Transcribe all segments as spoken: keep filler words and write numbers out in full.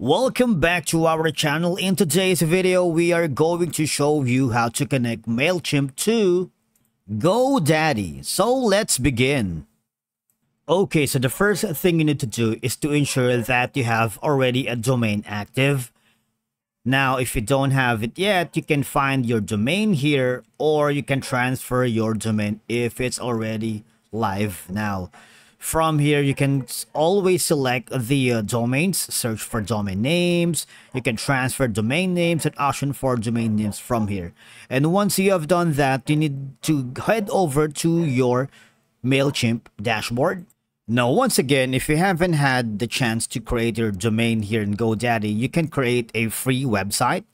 Welcome back to our channel. In today's video, we are going to show you how to connect MailChimp to GoDaddy. So let's begin. Okay, so the first thing you need to do is to ensure that you have already a domain active. Now, if you don't have it yet, you can find your domain here, or you can transfer your domain if it's already live. Now, from here, you can always select the uh, domains, search for domain names. You can transfer domain names and auction for domain names from here. And once you have done that, you need to head over to your MailChimp dashboard. Now, once again, if you haven't had the chance to create your domain here in GoDaddy, you can create a free website.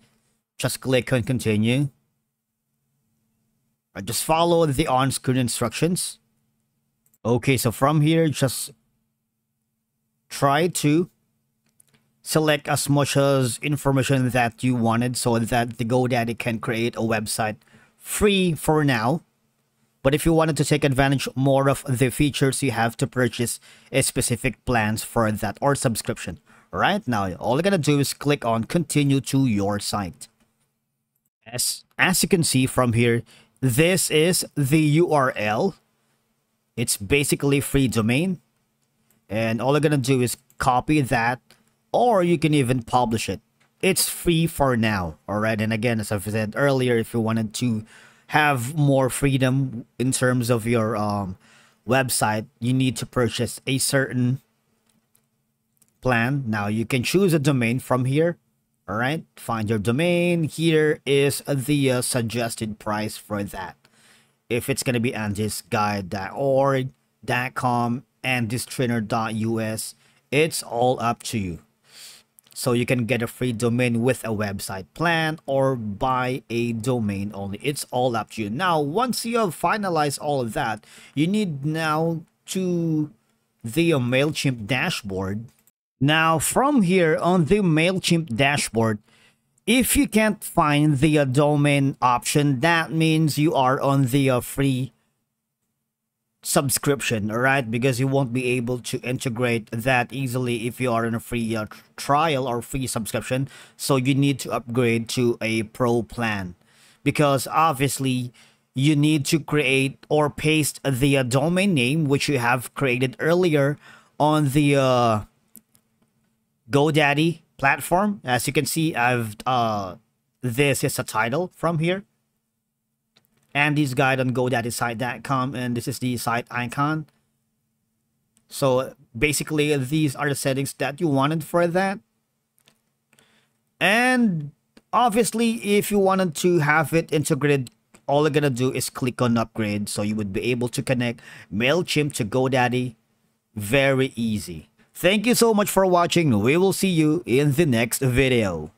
Just click on continue. Or just follow the on-screen instructions. Okay, so from here, just try to select as much as information that you wanted so that the GoDaddy can create a website free for now. But if you wanted to take advantage more of the features, you have to purchase a specific plans for that or subscription. Right now, all you're gonna do is click on continue to your site. As, as you can see from here, this is the U R L. It's basically free domain, and all you're gonna do is copy that, or you can even publish it. It's free for now. All right, and again, as I've said earlier, if you wanted to have more freedom in terms of your um, website, you need to purchase a certain plan. Now you can choose a domain from here. All right, find your domain. Here is the uh, suggested price for that. If it's going to be andisguide dot org, .com, andistrainer dot U S, it's all up to you. So you can get a free domain with a website plan or buy a domain only. It's all up to you. Now, once you have finalized all of that, you need now to the MailChimp dashboard. Now, from here on the MailChimp dashboard, if you can't find the uh, domain option, that means you are on the uh, free subscription, all right? Because you won't be able to integrate that easily if you are in a free uh, trial or free subscription. So you need to upgrade to a pro plan, because obviously you need to create or paste the uh, domain name which you have created earlier on the uh, GoDaddy platform. As you can see, I've uh this is a title from here, Andy's Guide on GoDaddy site dot com, and this is the site icon. So basically, these are the settings that you wanted for that. And obviously, if you wanted to have it integrated, all you're gonna do is click on upgrade, so you would be able to connect MailChimp to GoDaddy very easy. Thank you so much for watching. We will see you in the next video.